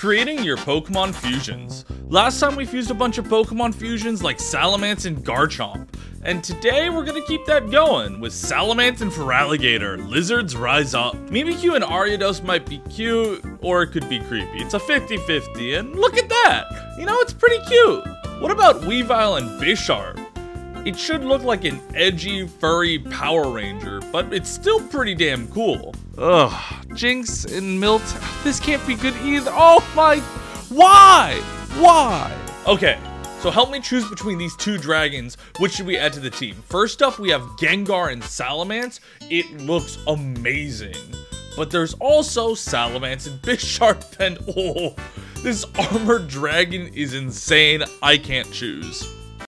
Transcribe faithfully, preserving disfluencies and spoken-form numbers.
Creating your Pokemon fusions. Last time we fused a bunch of Pokemon fusions like Salamence and Garchomp, and today we're gonna keep that going with Salamence and Feraligatr, Lizards Rise Up. Mimikyu and Ariados might be cute, or it could be creepy. It's a fifty fifty, and look at that! You know, it's pretty cute! What about Weavile and Bisharp? It should look like an edgy, furry Power Ranger, but it's still pretty damn cool. Ugh, Jinx and Milt, this can't be good either. Oh my, why? Why? Okay, so help me choose between these two dragons. Which should we add to the team? First up, we have Gengar and Salamence. It looks amazing. But there's also Salamence and Bisharp, and oh, this armored dragon is insane. I can't choose.